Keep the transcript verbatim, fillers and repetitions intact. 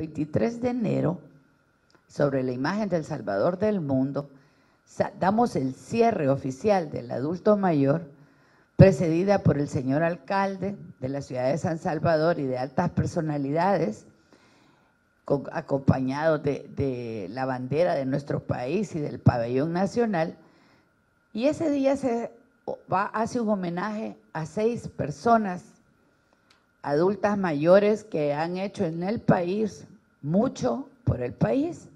veintitrés de enero, sobre la imagen del Salvador del mundo, damos el cierre oficial del adulto mayor, precedida por el señor alcalde de la ciudad de San Salvador y de altas personalidades, con, acompañado de, de la bandera de nuestro país y del pabellón nacional. Y ese día se va, hace un homenaje a seis personas adultas mayores que han hecho en el país mucho por el país.